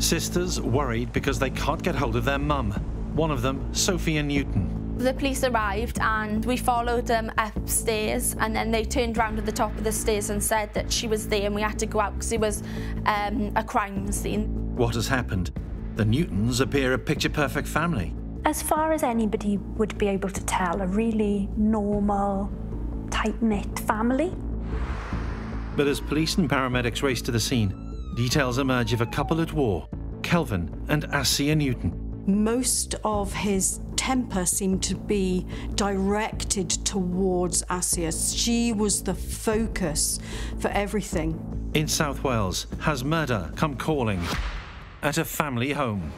Sisters worried because they can't get hold of their mum. One of them, Sophia Newton. The police arrived and we followed them upstairs, and then they turned round at the top of the stairs and said that she was there and we had to go out because it was a crime scene. What has happened? The Newtons appear a picture-perfect family. As far as anybody would be able to tell, a really normal, tight-knit family. But as police and paramedics race to the scene, details emerge of a couple at war, Kelvin and Assia Newton. Most of his temper seemed to be directed towards Assia. She was the focus for everything. In South Wales, has murder come calling at a family home?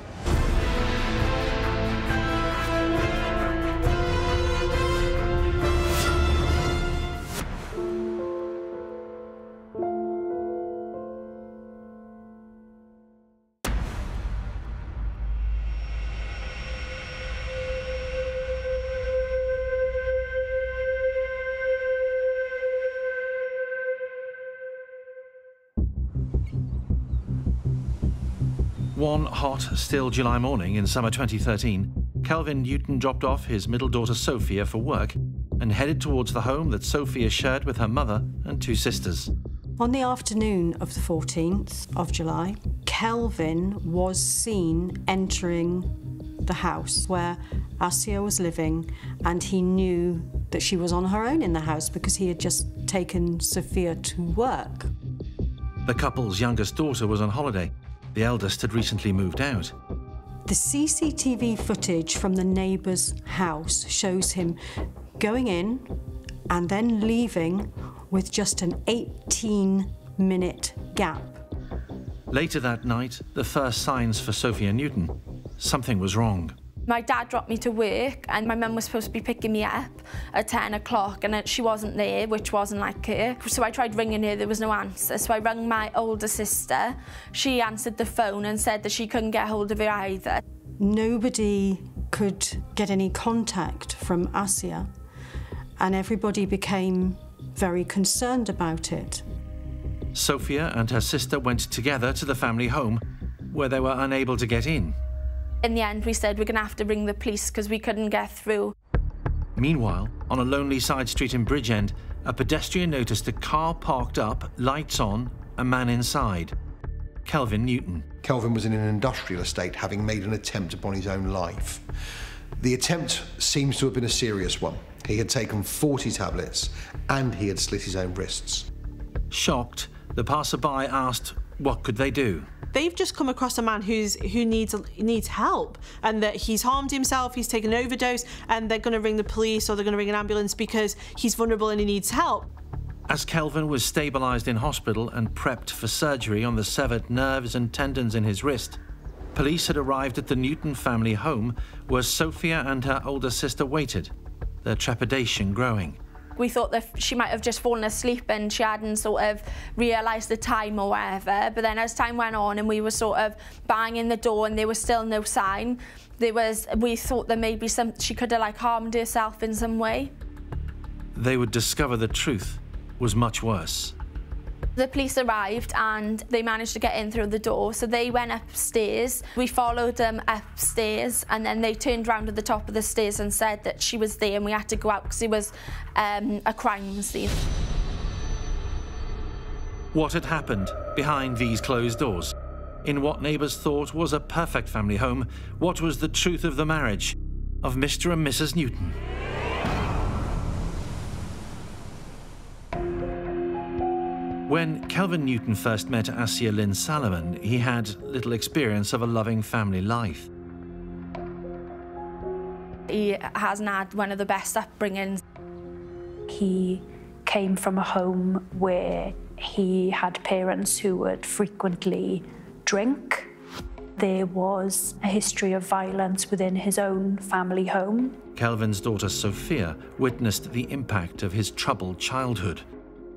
One hot, still July morning in summer 2013, Kelvin Newton dropped off his middle daughter Sophia for work and headed towards the home that Sophia shared with her mother and two sisters. On the afternoon of the 14th of July, Kelvin was seen entering the house where Assia was living, and he knew that she was on her own in the house because he had just taken Sophia to work. The couple's youngest daughter was on holiday. The eldest had recently moved out. The CCTV footage from the neighbour's house shows him going in and then leaving with just an 18-minute gap. Later that night, the first signs for Sophia Newton. Something was wrong. My dad dropped me to work and my mum was supposed to be picking me up at 10 o'clock and she wasn't there, which wasn't like her. So I tried ringing her, there was no answer. So I rang my older sister. She answered the phone and said that she couldn't get hold of her either. Nobody could get any contact from Assia and everybody became very concerned about it. Sophia and her sister went together to the family home where they were unable to get in. In the end, we said we're going to have to ring the police because we couldn't get through. Meanwhile, on a lonely side street in Bridgend, a pedestrian noticed a car parked up, lights on, a man inside. Kelvin Newton. Kelvin was in an industrial estate, having made an attempt upon his own life. The attempt seems to have been a serious one. He had taken 40 tablets and he had slit his own wrists. Shocked, the passerby asked, what could they do? They've just come across a man who needs help, and that he's harmed himself, he's taken an overdose, and they're going to ring the police or they're going to ring an ambulance because he's vulnerable and he needs help. As Kelvin was stabilised in hospital and prepped for surgery on the severed nerves and tendons in his wrist, police had arrived at the Newton family home where Sophia and her older sister waited, their trepidation growing. We thought that she might have just fallen asleep and she hadn't sort of realised the time or whatever. But then as time went on and we were sort of banging the door and there was still no sign, we thought that maybe she could have, like, harmed herself in some way. They would discover the truth was much worse. The police arrived and they managed to get in through the door, so they went upstairs. We followed them upstairs and then they turned round at the top of the stairs and said that she was there and we had to go out because it was a crime scene. What had happened behind these closed doors? In what neighbours thought was a perfect family home, what was the truth of the marriage of Mr and Mrs Newton? When Kelvin Newton first met Assia Lynn Salomon, he had little experience of a loving family life. He hasn't had one of the best upbringings. He came from a home where he had parents who would frequently drink. There was a history of violence within his own family home. Kelvin's daughter Sophia witnessed the impact of his troubled childhood.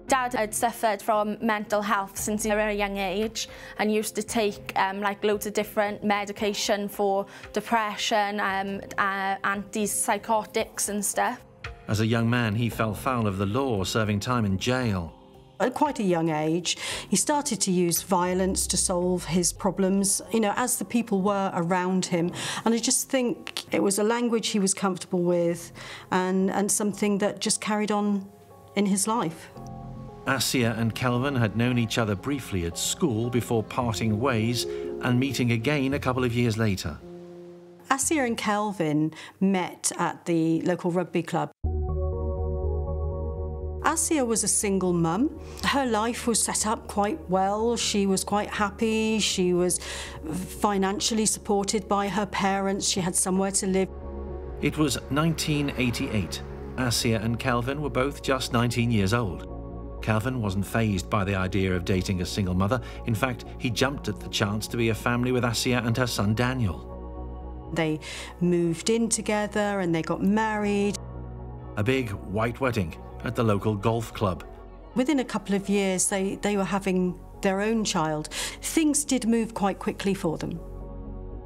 Dad had suffered from mental health since a very young age and used to take like loads of different medication for depression, antipsychotics and stuff. As a young man, he fell foul of the law, serving time in jail. at quite a young age. He started to use violence to solve his problems, you know, as the people were around him. And I just think it was a language he was comfortable with and something that just carried on in his life. Assia and Kelvin had known each other briefly at school before parting ways and meeting again a couple of years later. Assia and Kelvin met at the local rugby club. Assia was a single mum. Her life was set up quite well. She was quite happy. She was financially supported by her parents. She had somewhere to live. It was 1988. Assia and Kelvin were both just 19 years old. Kelvin wasn't fazed by the idea of dating a single mother. In fact, he jumped at the chance to be a family with Assia and her son Daniel. They moved in together and they got married. A big white wedding at the local golf club. Within a couple of years, they were having their own child. Things did move quite quickly for them.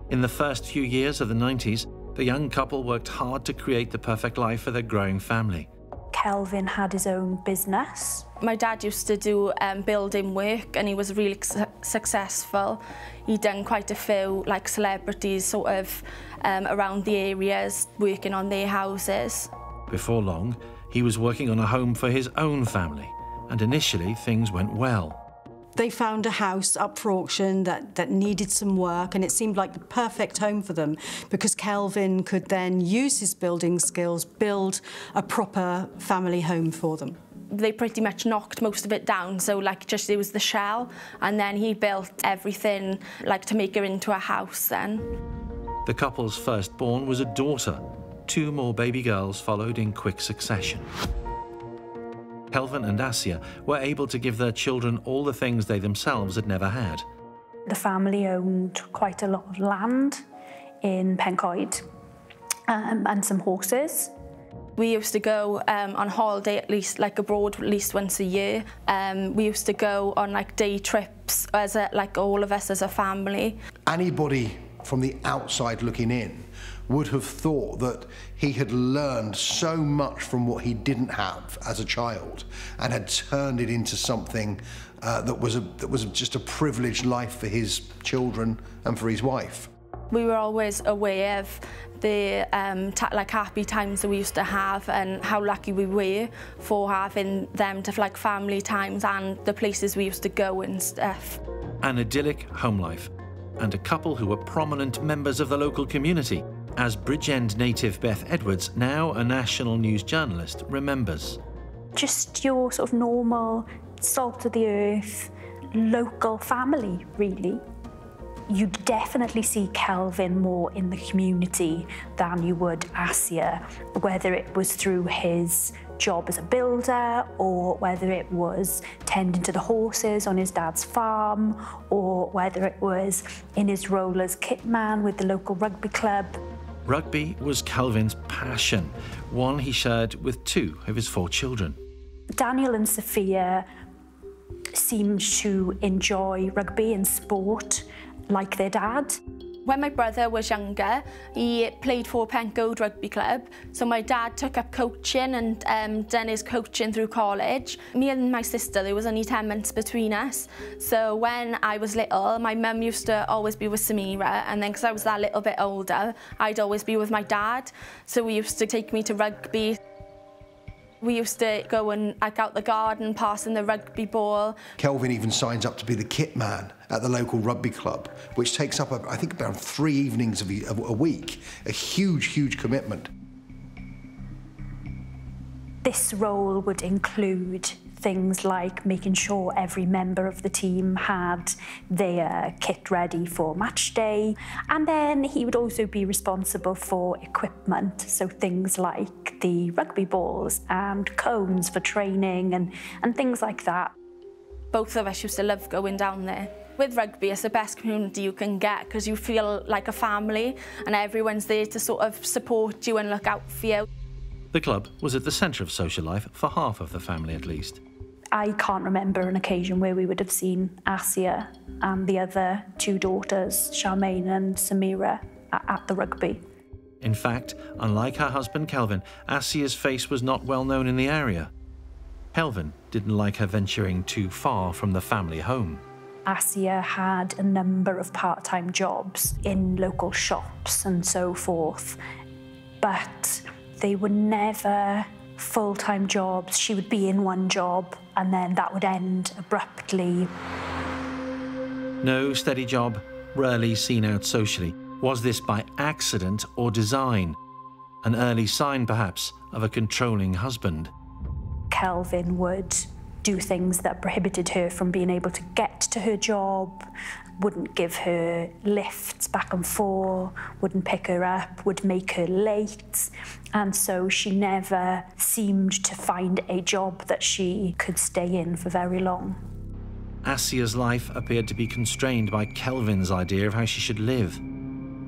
In the first few years of the 90s, the young couple worked hard to create the perfect life for their growing family. Kelvin had his own business. My dad used to do building work and he was really successful. He'd done quite a few like celebrities sort of around the areas, working on their houses. Before long, he was working on a home for his own family, and initially things went well. They found a house up for auction that needed some work, and it seemed like the perfect home for them because Kelvin could then use his building skills, build a proper family home for them. They pretty much knocked most of it down, so like just it was the shell, and then he built everything like to make her into a house then. The couple's firstborn was a daughter. Two more baby girls followed in quick succession. Kelvin and Assia were able to give their children all the things they themselves had never had. The family owned quite a lot of land in Pencoed and some horses. We used to go on holiday at least, like abroad at least once a year. We used to go on like day trips as a, like all of us as a family. Anybody from the outside looking in would have thought that he had learned so much from what he didn't have as a child and had turned it into something that was just a privileged life for his children and for his wife. We were always aware of the like happy times that we used to have and how lucky we were for having them to like family times and the places we used to go and stuff. An idyllic home life and a couple who were prominent members of the local community, as Bridgend native Beth Edwards, now a national news journalist, remembers. Just your sort of normal, salt-of-the-earth, local family, really. You definitely see Kelvin more in the community than you would Assia, whether it was through his job as a builder or whether it was tending to the horses on his dad's farm or whether it was in his role as kitman with the local rugby club. Rugby was Kelvin's passion, one he shared with two of his four children. Daniel and Sophia seemed to enjoy rugby and sport like their dad. When my brother was younger, he played for Pencoed Rugby Club, so my dad took up coaching and done his coaching through college. Me and my sister, there was only 10 months between us, so when I was little, my mum used to always be with Samira, and then because I was that little bit older, I'd always be with my dad, so he used to take me to rugby. We used to go and like, out the garden, passing the rugby ball. Kelvin even signs up to be the kit man at the local rugby club, which takes up, I think, about 3 evenings of a week. A huge, huge commitment. This role would include things like making sure every member of the team had their kit ready for match day. And then he would also be responsible for equipment, so things like the rugby balls and cones for training and things like that. Both of us used to love going down there. With rugby, it's the best community you can get because you feel like a family and everyone's there to sort of support you and look out for you. The club was at the centre of social life for half of the family at least. I can't remember an occasion where we would have seen Assia and the other two daughters, Charmaine and Samira, at the rugby. In fact, unlike her husband Kelvin, Assia's face was not well known in the area. Kelvin didn't like her venturing too far from the family home. Assia had a number of part-time jobs in local shops and so forth, but they were never full-time jobs. She would be in one job and then that would end abruptly. No steady job, rarely seen out socially. Was this by accident or design? An early sign, perhaps, of a controlling husband. Kelvin would do things that prohibited her from being able to get to her job, wouldn't give her lifts back and forth, wouldn't pick her up, would make her late, and so she never seemed to find a job that she could stay in for very long. Assia's life appeared to be constrained by Kelvin's idea of how she should live.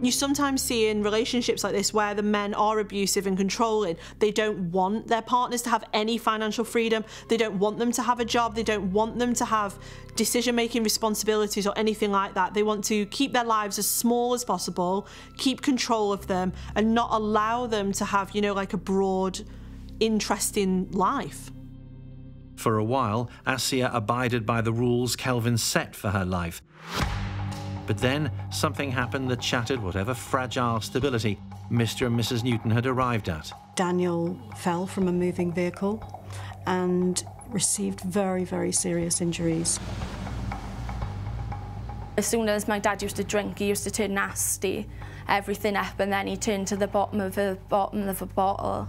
You sometimes see in relationships like this where the men are abusive and controlling, they don't want their partners to have any financial freedom, they don't want them to have a job, they don't want them to have decision-making responsibilities or anything like that. They want to keep their lives as small as possible, keep control of them, and not allow them to have, you know, like a broad, interesting life. For a while, Assia abided by the rules Kelvin set for her life. But then something happened that shattered whatever fragile stability Mr. and Mrs. Newton had arrived at. Daniel fell from a moving vehicle and received very, very serious injuries. As soon as my dad used to drink, he used to turn nasty, everything up, and then he turned to the bottom of a bottle.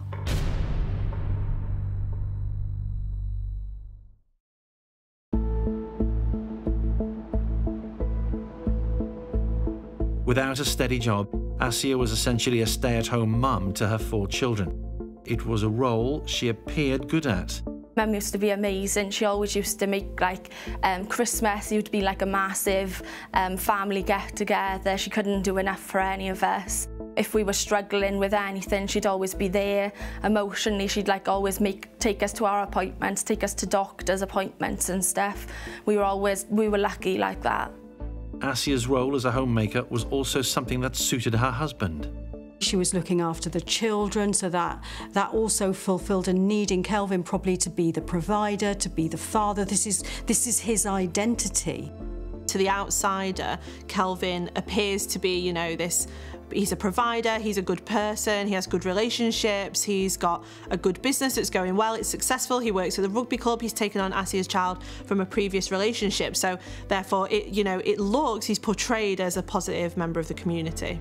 Without a steady job, Assia was essentially a stay-at-home mum to her 4 children. It was a role she appeared good at. Mum used to be amazing. She always used to make, like, Christmas, it would be like a massive family get-together. She couldn't do enough for any of us. If we were struggling with anything, she'd always be there. Emotionally, she'd, like, always take us to our appointments, take us to doctor's appointments and stuff. We were lucky like that. Assia's role as a homemaker was also something that suited her husband. She was looking after the children, so that also fulfilled a need in Kelvin probably to be the provider, to be the father. This is his identity. To the outsider, Kelvin appears to be, you know, this, he's a provider, he's a good person, he has good relationships, he's got a good business, it's going well, it's successful, he works at the rugby club, he's taken on Assia's child from a previous relationship, so therefore, he's portrayed as a positive member of the community.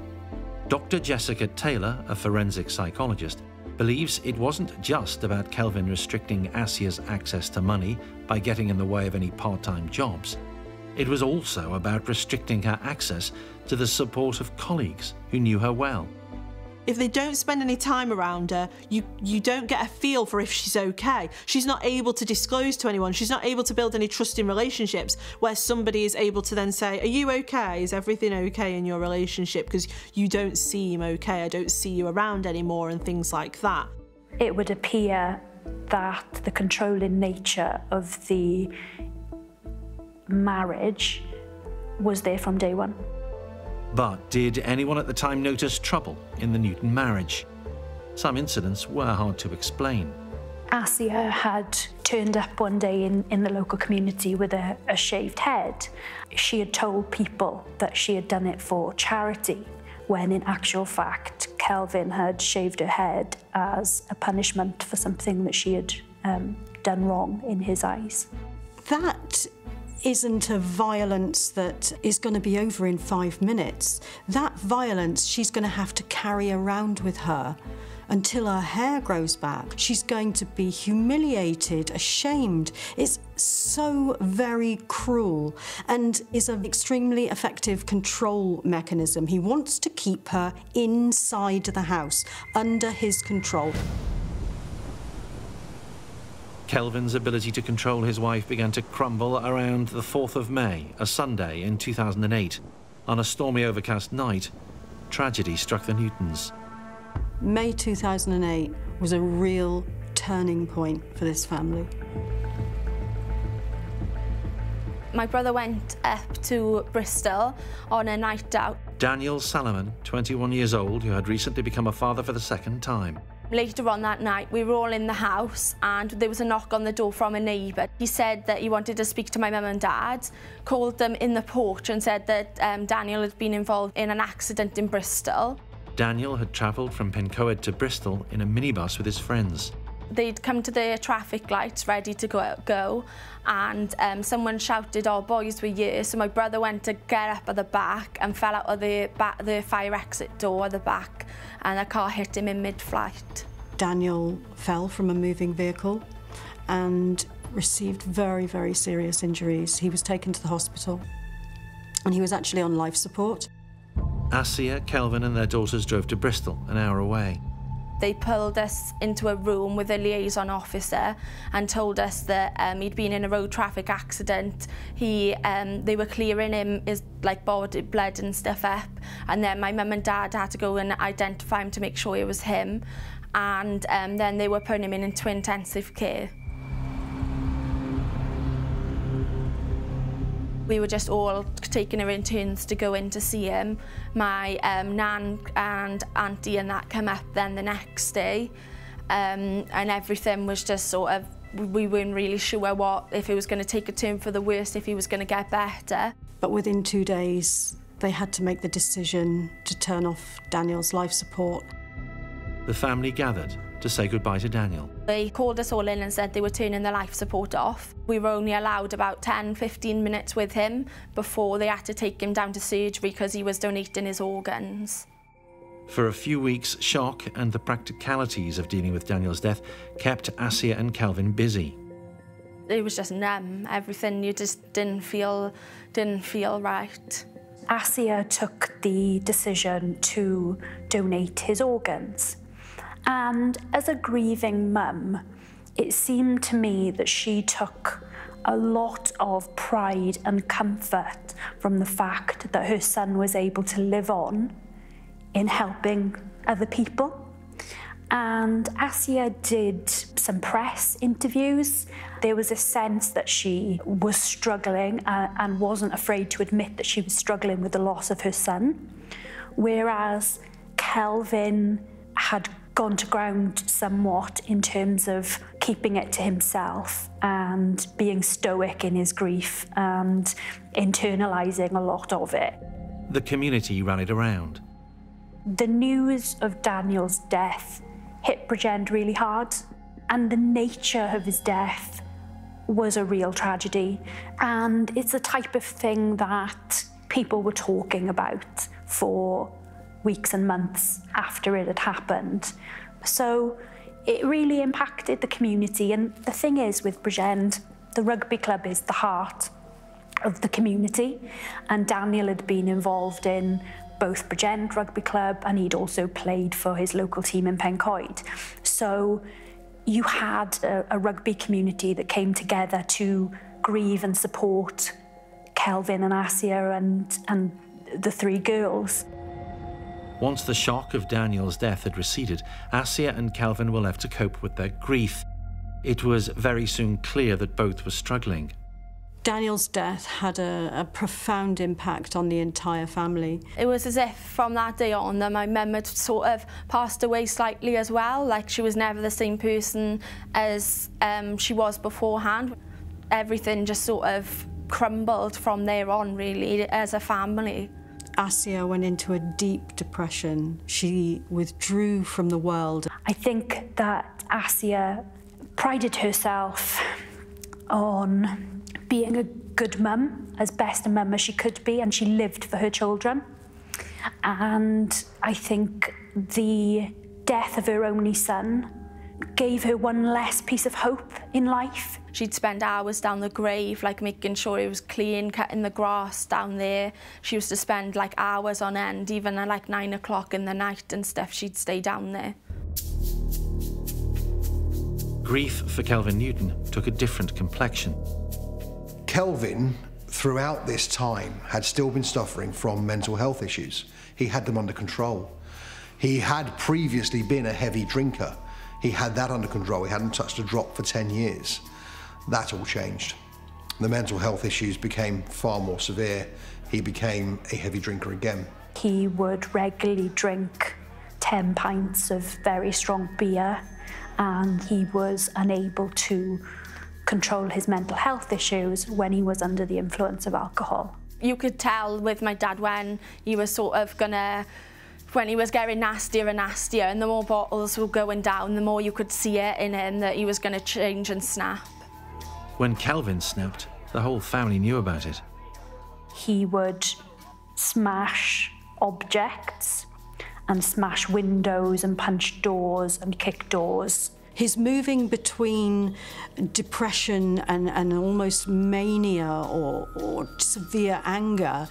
Dr. Jessica Taylor, a forensic psychologist, believes it wasn't just about Kelvin restricting Assia's access to money by getting in the way of any part-time jobs. It was also about restricting her access to the support of colleagues who knew her well. If they don't spend any time around her, you don't get a feel for if she's okay. She's not able to disclose to anyone. She's not able to build any trusting relationships where somebody is able to then say, are you okay? Is everything okay in your relationship? Because you don't seem okay. I don't see you around anymore and things like that. It would appear that the controlling nature of the marriage was there from day one. But did anyone at the time notice trouble in the Newton marriage? Some incidents were hard to explain. Assia had turned up one day in the local community with a shaved head. She had told people that she had done it for charity, when in actual fact, Kelvin had shaved her head as a punishment for something that she had done wrong in his eyes. That isn't a violence that is going to be over in 5 minutes. That violence she's going to have to carry around with her until her hair grows back. She's going to be humiliated, ashamed. It's so very cruel and is an extremely effective control mechanism. He wants to keep her inside the house, under his control. Kelvin's ability to control his wife began to crumble around the 4th of May, a Sunday in 2008. On a stormy, overcast night, tragedy struck the Newtons. May 2008 was a real turning point for this family. My brother went up to Bristol on a night out. Daniel Salomon, 21 years old, who had recently become a father for the second time. Later on that night, we were all in the house and there was a knock on the door from a neighbour. He said that he wanted to speak to my mum and dad, called them in the porch and said that Daniel had been involved in an accident in Bristol. Daniel had travelled from Pencoed to Bristol in a minibus with his friends. They'd come to the traffic lights ready to go and someone shouted, "Oh, boys, we're here." So my brother went to get up at the back and fell out of the fire exit door at the back, and a car hit him in mid-flight. Daniel fell from a moving vehicle and received very, very serious injuries. He was taken to the hospital and he was actually on life support. Assia, Kelvin and their daughters drove to Bristol, an hour away. They pulled us into a room with a liaison officer and told us that he'd been in a road traffic accident. They were clearing him, his body, blood and stuff up, and then my mum and dad had to go and identify him to make sure it was him, and then they were putting him into intensive care. We were just all taking her in turns to go in to see him. My nan and auntie and that come up then the next day, and everything was just sort of, we weren't really sure if it was going to take a turn for the worse, if he was going to get better. But within 2 days, they had to make the decision to turn off Daniel's life support. The family gathered to say goodbye to Daniel. They called us all in and said they were turning the life support off. We were only allowed about 10–15 minutes with him before they had to take him down to surgery because he was donating his organs. For a few weeks, shock and the practicalities of dealing with Daniel's death kept Assia and Kelvin busy. It was just numb, everything. You just didn't feel right. Assia took the decision to donate his organs. And as a grieving mum, it seemed to me that she took a lot of pride and comfort from the fact that her son was able to live on in helping other people. And Assia did some press interviews. There was a sense that she was struggling and wasn't afraid to admit that she was struggling with the loss of her son, whereas Kelvin had gone to ground somewhat in terms of keeping it to himself and being stoic in his grief and internalising a lot of it. The community rallied around. The news of Daniel's death hit Bridgend really hard, and the nature of his death was a real tragedy. And it's the type of thing that people were talking about for weeks and months after it had happened. So it really impacted the community. And the thing is with Bridgend, the rugby club is the heart of the community. And Daniel had been involved in both Bridgend Rugby Club and he'd also played for his local team in Pencoed. So you had a rugby community that came together to grieve and support Kelvin and Assia and the three girls. Once the shock of Daniel's death had receded, Assia and Kelvin were left to cope with their grief. It was very soon clear that both were struggling. Daniel's death had a profound impact on the entire family. It was as if from that day on that my mum had sort of passed away slightly as well, like she was never the same person as she was beforehand. Everything just sort of crumbled from there on, really, as a family. Assia went into a deep depression. She withdrew from the world. I think that Assia prided herself on being a good mum, as best a mum as she could be, and she lived for her children. And I think the death of her only son gave her one less piece of hope in life. She'd spend hours down the grave, making sure it was clean, cutting the grass down there. She used to spend, hours on end, even at, 9 o'clock in the night and stuff. She'd stay down there. Grief for Kelvin Newton took a different complexion. Kelvin, throughout this time, had still been suffering from mental health issues. He had them under control. He had previously been a heavy drinker. He had that under control. He hadn't touched a drop for 10 years. That all changed. The mental health issues became far more severe. He became a heavy drinker again. He would regularly drink 10 pints of very strong beer, and he was unable to control his mental health issues when he was under the influence of alcohol. You could tell with my dad when he was sort of when he was getting nastier and nastier, and the more bottles were going down, the more you could see it in him that he was going to change and snap. When Kelvin snapped, the whole family knew about it. He would smash objects and smash windows and punch doors and kick doors. His moving between depression and almost mania or severe anger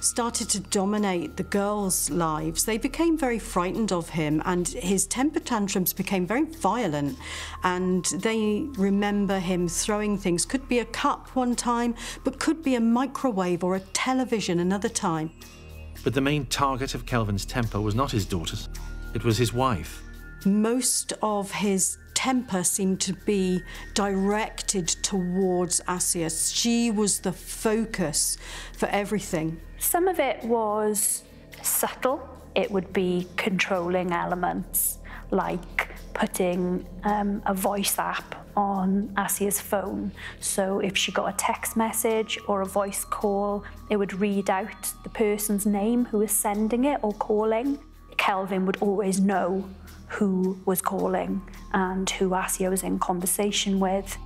started to dominate the girls' lives. They became very frightened of him, and his temper tantrums became very violent, and they remember him throwing things. Could be a cup one time, but could be a microwave or a television another time. But the main target of Kelvin's temper was not his daughters, it was his wife. Most of his temper seemed to be directed towards Assia. She was the focus for everything. Some of it was subtle. It would be controlling elements, like putting a voice app on Assia's phone. So if she got a text message or a voice call, it would read out the person's name who was sending it or calling. Kelvin would always know who was calling and who Assia was in conversation with.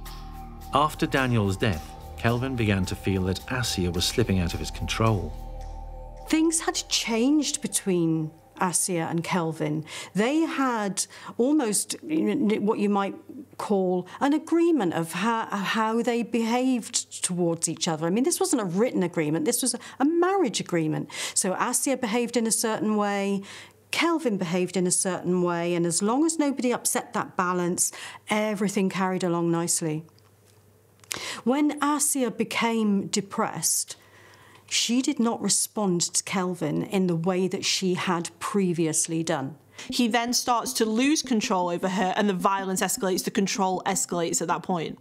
After Daniel's death, Kelvin began to feel that Assia was slipping out of his control. Things had changed between Assia and Kelvin. They had almost what you might call an agreement of how they behaved towards each other. I mean, this wasn't a written agreement, this was a marriage agreement. So Assia behaved in a certain way, Kelvin behaved in a certain way, and as long as nobody upset that balance, everything carried along nicely. When Assia became depressed, she did not respond to Kelvin in the way that she had previously done. He then starts to lose control over her, and the violence escalates, the control escalates at that point.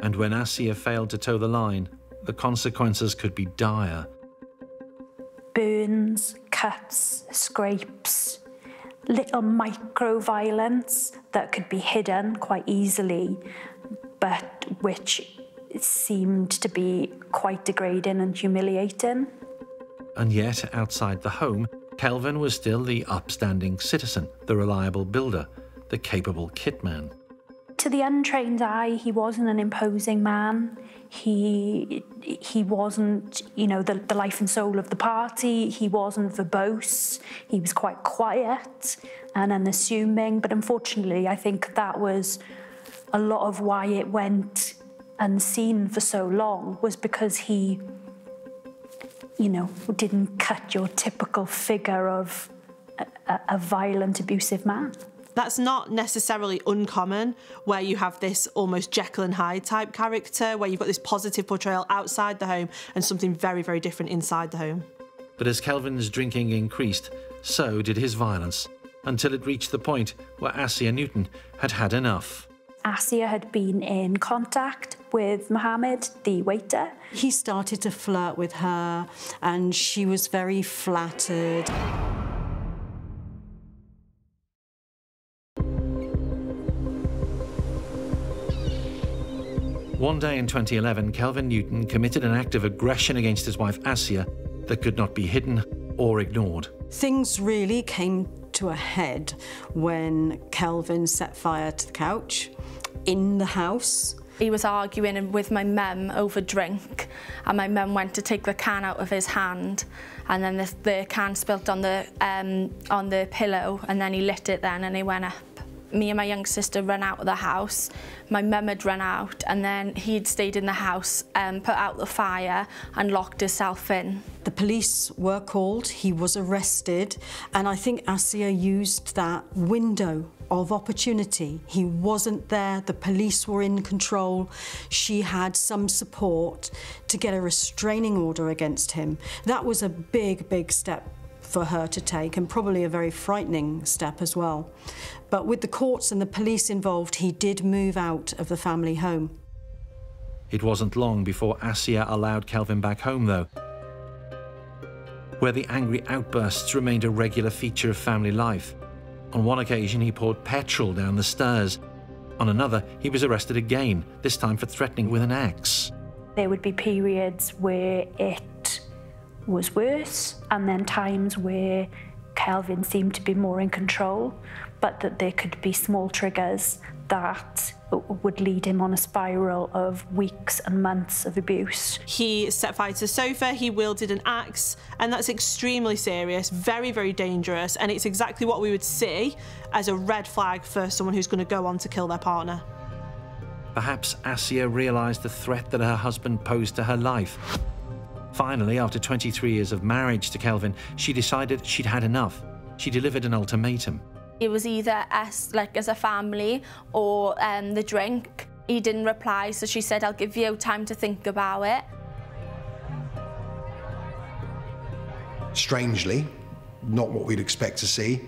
And when Assia failed to toe the line, the consequences could be dire. Burns, cuts, scrapes, little micro-violence that could be hidden quite easily, but which seemed to be quite degrading and humiliating. And yet, outside the home, Kelvin was still the upstanding citizen, the reliable builder, the capable kitman. To the untrained eye, he wasn't an imposing man. He wasn't, you know, the life and soul of the party. He wasn't verbose. He was quite quiet and unassuming. But unfortunately, I think that was a lot of why it went unseen for so long, was because he, you know, didn't cut your typical figure of a violent, abusive man. That's not necessarily uncommon, where you have this almost Jekyll and Hyde type character, where you've got this positive portrayal outside the home and something very, very different inside the home. But as Kelvin's drinking increased, so did his violence, until it reached the point where Assia Newton had had enough. Assia had been in contact with Mohammed, the waiter. He started to flirt with her, and she was very flattered. One day in 2011, Kelvin Newton committed an act of aggression against his wife Assia that could not be hidden or ignored. Things really came to a head when Kelvin set fire to the couch in the house. He was arguing with my mum over drink, and my mum went to take the can out of his hand, and then the can spilt on the pillow, and then he lit it then, and he went up. Me and my young sister ran out of the house. My mum had run out, and then he'd stayed in the house and put out the fire and locked himself in. The police were called, he was arrested, and I think Assia used that window of opportunity. He wasn't there, the police were in control, she had some support to get a restraining order against him. That was a big, big step for her to take, and probably a very frightening step as well. But with the courts and the police involved, he did move out of the family home. It wasn't long before Assia allowed Kelvin back home, though. where the angry outbursts remained a regular feature of family life. On one occasion, he poured petrol down the stairs. On another, he was arrested again, this time for threatening with an axe. There would be periods where it was worse, and then times where Kelvin seemed to be more in control, but that there could be small triggers that would lead him on a spiral of weeks and months of abuse. He set fire to a sofa, he wielded an axe, and that's extremely serious, very, very dangerous, and it's exactly what we would see as a red flag for someone who's going to go on to kill their partner. Perhaps Assia realised the threat that her husband posed to her life. Finally, after 23 years of marriage to Kelvin, she decided she'd had enough. She delivered an ultimatum. It was either us, like, as a family, or the drink. He didn't reply, so she said, I'll give you time to think about it. Strangely, not what we'd expect to see,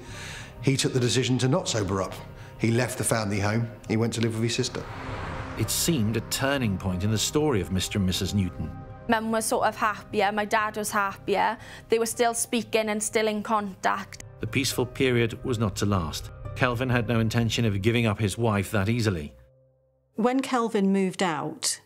he took the decision to not sober up. He left the family home. He went to live with his sister. It seemed a turning point in the story of Mr. and Mrs. Newton. Mum was sort of happier, my dad was happier. They were still speaking and still in contact. The peaceful period was not to last. Kelvin had no intention of giving up his wife that easily. When Kelvin moved out,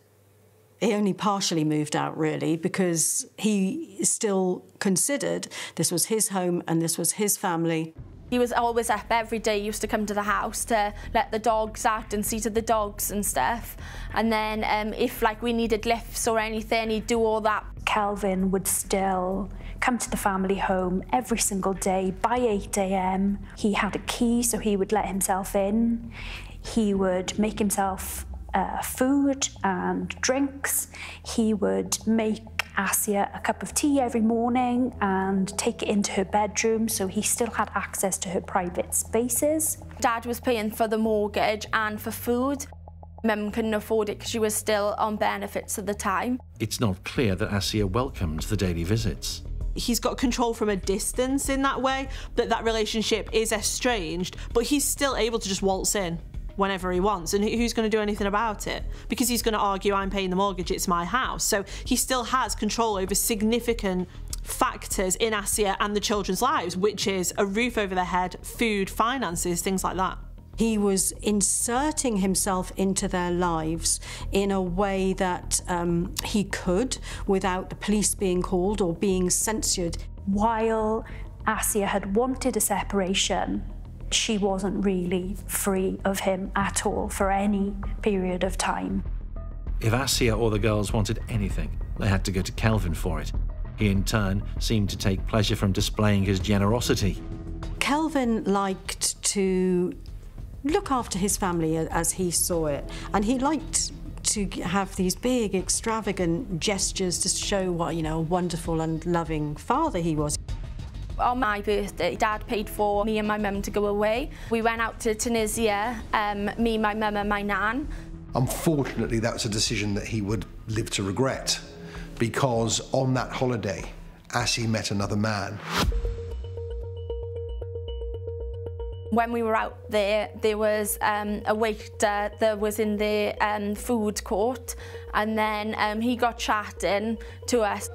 he only partially moved out, really, because he still considered this was his home and this was his family. He was always up every day. He used to come to the house to let the dogs out and see to the dogs and stuff. And then if, like, we needed lifts or anything, he'd do all that. Kelvin would still come to the family home every single day by 8 AM. He had a key, so he would let himself in. He would make himself food and drinks. He would make Assia a cup of tea every morning and take it into her bedroom, so he still had access to her private spaces. Dad was paying for the mortgage and for food. Mum couldn't afford it because she was still on benefits at the time. It's not clear that Assia welcomed the daily visits. He's got control from a distance in that way, but that relationship is estranged, but he's still able to just waltz in whenever he wants, and who's going to do anything about it? Because he's going to argue, I'm paying the mortgage, it's my house. So he still has control over significant factors in Assia and the children's lives, which is a roof over their head, food, finances, things like that. He was inserting himself into their lives in a way that he could without the police being called or being censured. While Assia had wanted a separation, she wasn't really free of him at all for any period of time. If Assia or the girls wanted anything, they had to go to Kelvin for it. He, in turn, seemed to take pleasure from displaying his generosity. Kelvin liked to look after his family as he saw it, and he liked to have these big, extravagant gestures to show what, you know, a wonderful and loving father he was. On my birthday, Dad paid for me and my mum to go away. We went out to Tunisia, me, my mum and my nan. Unfortunately, that was a decision that he would live to regret, because on that holiday, Assia met another man. When we were out there, there was a waiter that was in the food court, and then he got chatting to us.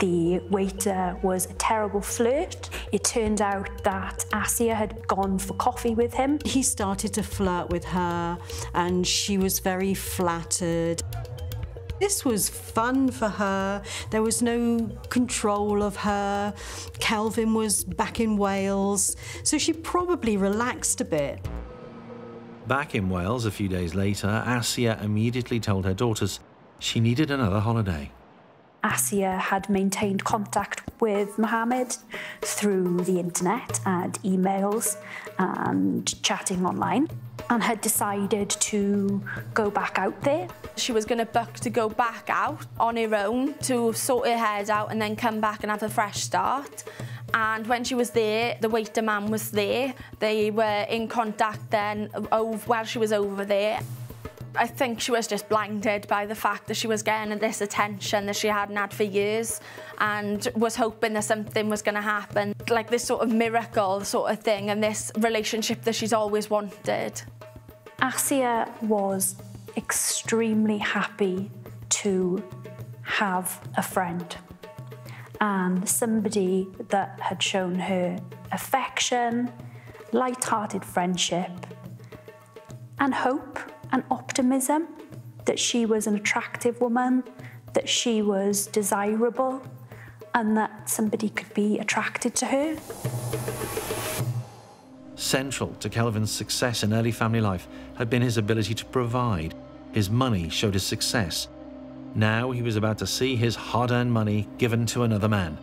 The waiter was a terrible flirt. It turned out that Assia had gone for coffee with him. He started to flirt with her, and she was very flattered. This was fun for her. There was no control of her. Kelvin was back in Wales, so she probably relaxed a bit. Back in Wales a few days later, Assia immediately told her daughters she needed another holiday. Assia had maintained contact with Mohammed through the internet and emails and chatting online, and had decided to go back out there. She was going to book to go back out on her own to sort her head out and then come back and have a fresh start. And when she was there, the waiter man was there. They were in contact then while she was over there. I think she was just blinded by the fact that she was getting this attention that she hadn't had for years, and was hoping that something was going to happen, like this sort of miracle sort of thing, and this relationship that she's always wanted. Assia was extremely happy to have a friend, and somebody that had shown her affection, light-hearted friendship, and hope and optimism that she was an attractive woman, that she was desirable, and that somebody could be attracted to her. Central to Kelvin's success in early family life had been his ability to provide. His money showed his success. Now he was about to see his hard-earned money given to another man.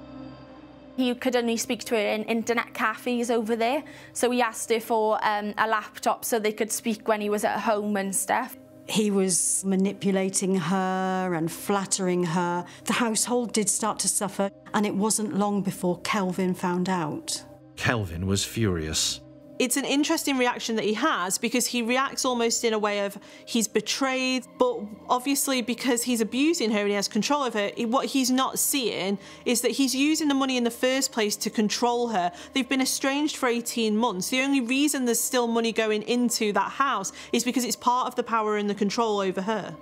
You could only speak to her in internet cafes over there, so he asked her for a laptop so they could speak when he was at home and stuff. He was manipulating her and flattering her. The household did start to suffer, and it wasn't long before Kelvin found out. Kelvin was furious. It's an interesting reaction that he has, because he reacts almost in a way of he's betrayed, but obviously because he's abusing her and he has control over her, what he's not seeing is that he's using the money in the first place to control her. They've been estranged for 18 months. The only reason there's still money going into that house is because it's part of the power and the control over her.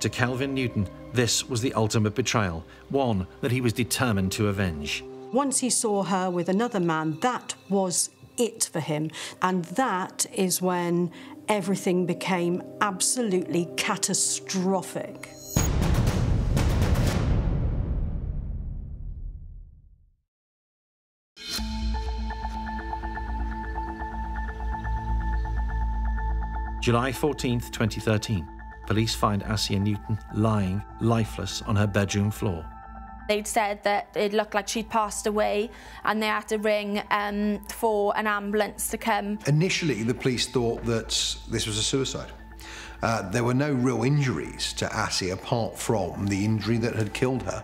To Kelvin Newton, this was the ultimate betrayal, one that he was determined to avenge. Once he saw her with another man, that was it for him, and that is when everything became absolutely catastrophic. July 14th, 2013, police find Assia Newton lying lifeless on her bedroom floor. They'd said that it looked like she'd passed away, and they had to ring for an ambulance to come. Initially, the police thought that this was a suicide. There were no real injuries to Assia apart from the injury that had killed her.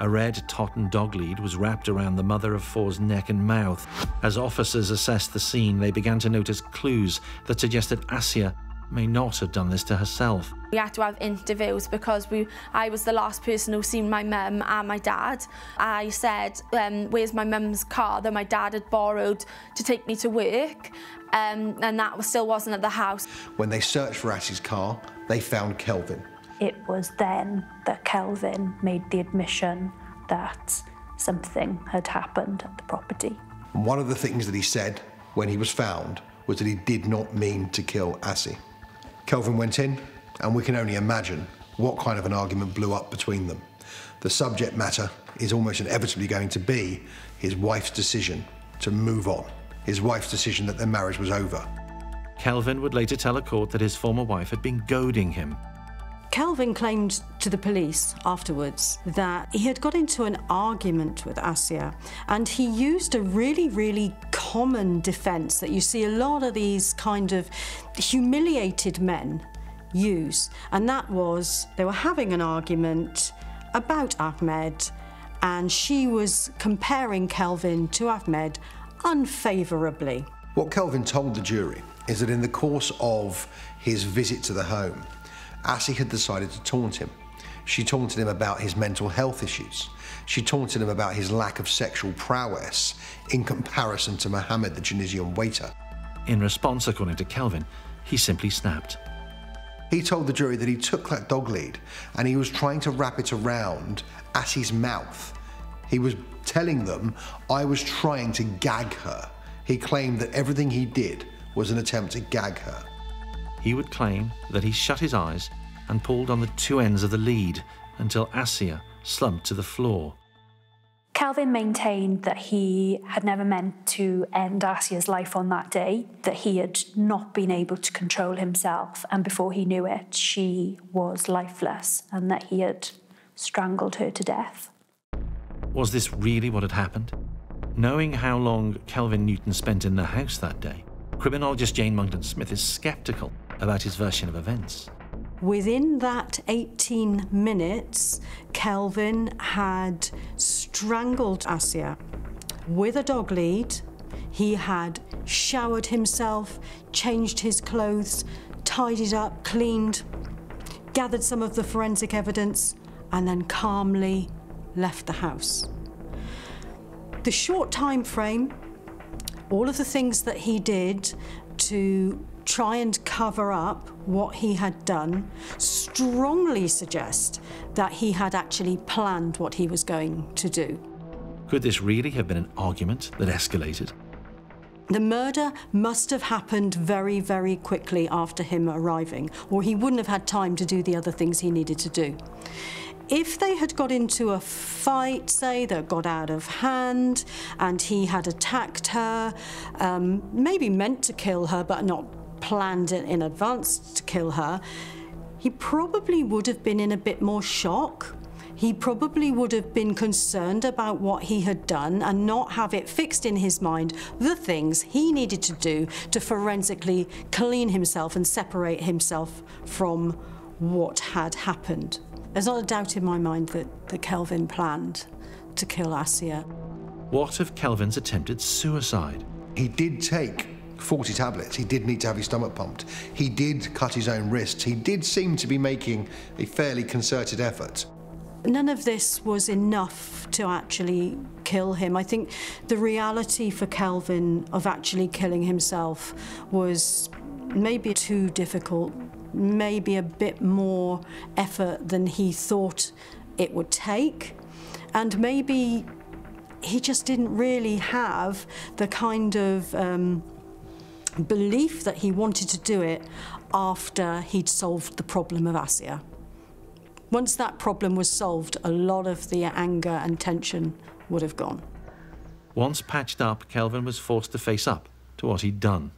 A red tartan dog lead was wrapped around the mother of four's neck and mouth. As officers assessed the scene, they began to notice clues that suggested Assia may not have done this to herself. We had to have interviews because I was the last person who seen my mum and my dad. I said, where's my mum's car that my dad had borrowed to take me to work? And that still wasn't at the house. When they searched for Assie's car, they found Kelvin. It was then that Kelvin made the admission that something had happened at the property. And one of the things that he said when he was found was that he did not mean to kill Assia. Kelvin went in, and we can only imagine what kind of an argument blew up between them. The subject matter is almost inevitably going to be his wife's decision to move on, his wife's decision that their marriage was over. Kelvin would later tell a court that his former wife had been goading him. Kelvin claimed to the police afterwards that he had got into an argument with Assia, and he used a really, really common defence that you see a lot of these kind of humiliated men use, and that was they were having an argument about Ahmed, and she was comparing Kelvin to Ahmed unfavourably. What Kelvin told the jury is that in the course of his visit to the home, Assia had decided to taunt him. She taunted him about his mental health issues. She taunted him about his lack of sexual prowess in comparison to Mohammed, the Tunisian waiter. In response, according to Kelvin, he simply snapped. He told the jury that he took that dog lead and he was trying to wrap it around Assia's mouth. He was telling them, I was trying to gag her. He claimed that everything he did was an attempt to gag her. He would claim that he shut his eyes and pulled on the two ends of the lead until Assia slumped to the floor. Kelvin maintained that he had never meant to end Assia's life on that day, that he had not been able to control himself, and before he knew it, she was lifeless, and that he had strangled her to death. Was this really what had happened? Knowing how long Kelvin Newton spent in the house that day, criminologist Jane Monkton-Smith is sceptical about his version of events. Within that 18 minutes, Kelvin had strangled Assia with a dog lead. He had showered himself, changed his clothes, tidied up, cleaned, gathered some of the forensic evidence, and then calmly left the house. The short time frame, all of the things that he did to try and cover up what he had done, strongly suggest that he had actually planned what he was going to do. Could this really have been an argument that escalated? The murder must have happened very, very quickly after him arriving, or he wouldn't have had time to do the other things he needed to do. If they had got into a fight, say, that got out of hand, and he had attacked her, maybe meant to kill her, but not planned it in advance to kill her, he probably would have been in a bit more shock. He probably would have been concerned about what he had done and not have it fixed in his mind the things he needed to do to forensically clean himself and separate himself from what had happened. There's not a doubt in my mind that Kelvin planned to kill Assia. What of Kelvin's attempted suicide? He did take 40 tablets. He did need to have his stomach pumped. He did cut his own wrists. He did seem to be making a fairly concerted effort. None of this was enough to actually kill him. I think the reality for Kelvin of actually killing himself was maybe too difficult, maybe a bit more effort than he thought it would take, and maybe he just didn't really have the kind of belief that he wanted to do it after he'd solved the problem of Assia. Once that problem was solved, a lot of the anger and tension would have gone. Once patched up, Kelvin was forced to face up to what he'd done.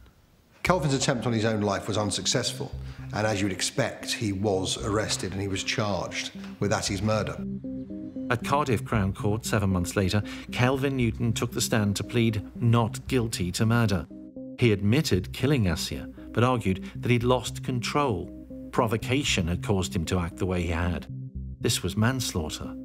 Kelvin's attempt on his own life was unsuccessful, and as you would expect, he was arrested and he was charged with Assie's murder. At Cardiff Crown Court 7 months later, Kelvin Newton took the stand to plead not guilty to murder. He admitted killing Assia, but argued that he'd lost control. Provocation had caused him to act the way he had. This was manslaughter.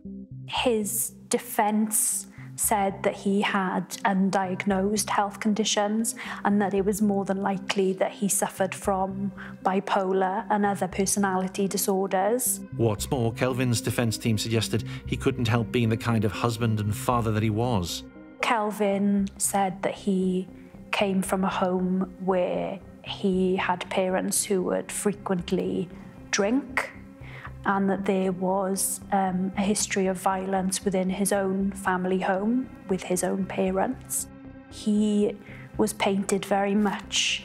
His defence said that he had undiagnosed health conditions and that it was more than likely that he suffered from bipolar and other personality disorders. What's more, Kelvin's defence team suggested he couldn't help being the kind of husband and father that he was. Kelvin said that he came from a home where he had parents who would frequently drink and that there was a history of violence within his own family home with his own parents. He was painted very much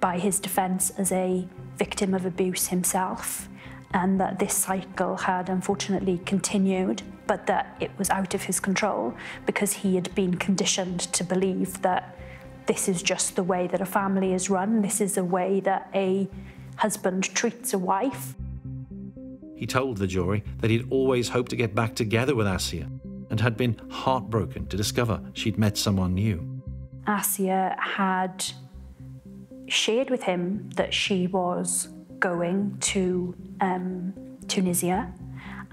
by his defence as a victim of abuse himself, and that this cycle had unfortunately continued, but that it was out of his control because he had been conditioned to believe that this is just the way that a family is run. This is the way that a husband treats a wife. He told the jury that he'd always hoped to get back together with Assia and had been heartbroken to discover she'd met someone new. Assia had shared with him that she was going to Tunisia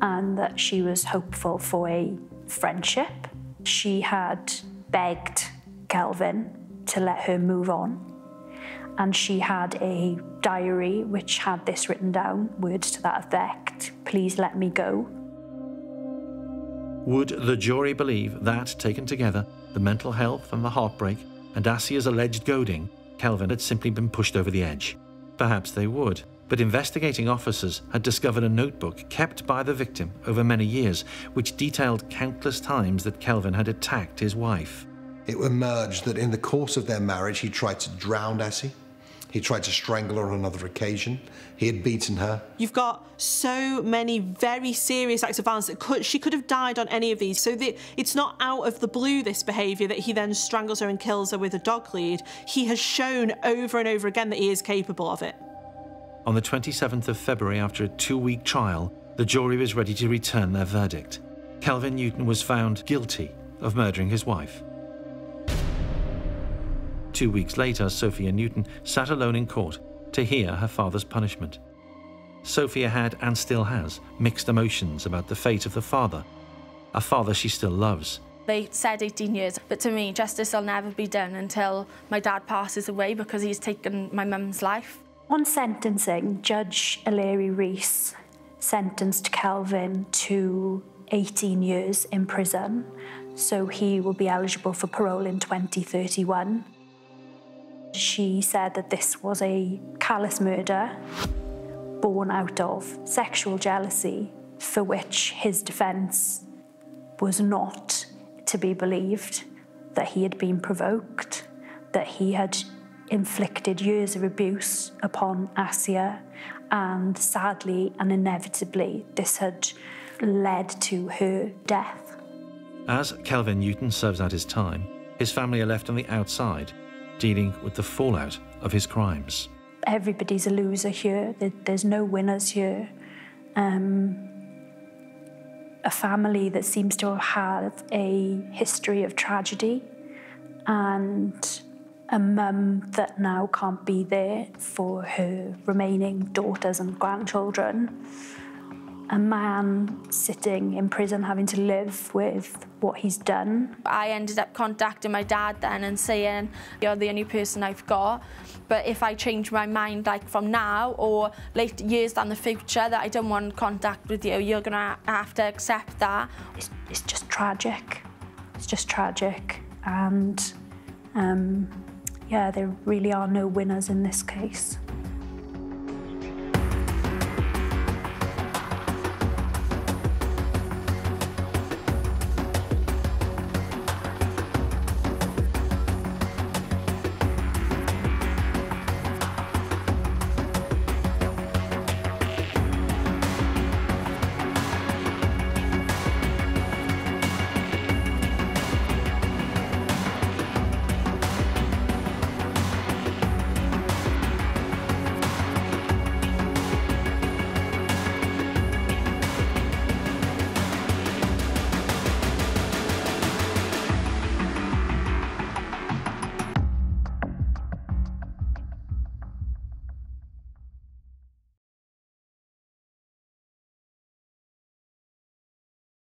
and that she was hopeful for a friendship. She had begged Kelvin to let her move on, and she had a diary which had this written down, words to that effect: please let me go. Would the jury believe that, taken together, the mental health and the heartbreak and Assia's alleged goading, Kelvin had simply been pushed over the edge? Perhaps they would, but investigating officers had discovered a notebook kept by the victim over many years which detailed countless times that Kelvin had attacked his wife. It emerged that in the course of their marriage, he tried to drown Assia. He tried to strangle her on another occasion. He had beaten her. You've got so many very serious acts of violence that she could have died on any of these. So it's not out of the blue, this behaviour, that he then strangles her and kills her with a dog lead. He has shown over and over again that he is capable of it. On the 27th of February, after a 2-week trial, the jury was ready to return their verdict. Kelvin Newton was found guilty of murdering his wife. 2 weeks later, Sophia Newton sat alone in court to hear her father's punishment. Sophia had, and still has, mixed emotions about the fate of the father, a father she still loves. They said 18 years, but to me, justice will never be done until my dad passes away because he's taken my mum's life. On sentencing, Judge Eleri Reese sentenced Kelvin to 18 years in prison, so he will be eligible for parole in 2031. She said that this was a callous murder born out of sexual jealousy, for which his defence was not to be believed that he had been provoked, that he had inflicted years of abuse upon Assia, and sadly and inevitably this had led to her death. As Kelvin Newton serves out his time, his family are left on the outside, dealing with the fallout of his crimes. Everybody's a loser here. There's no winners here. A family that seems to have had a history of tragedy, and a mum that now can't be there for her remaining daughters and grandchildren. A man sitting in prison having to live with what he's done. I ended up contacting my dad then and saying, "You're the only person I've got, but if I change my mind, like from now or late years down the future, that I don't want contact with you, you're gonna have to accept that." It's just tragic. It's just tragic. And yeah, there really are no winners in this case.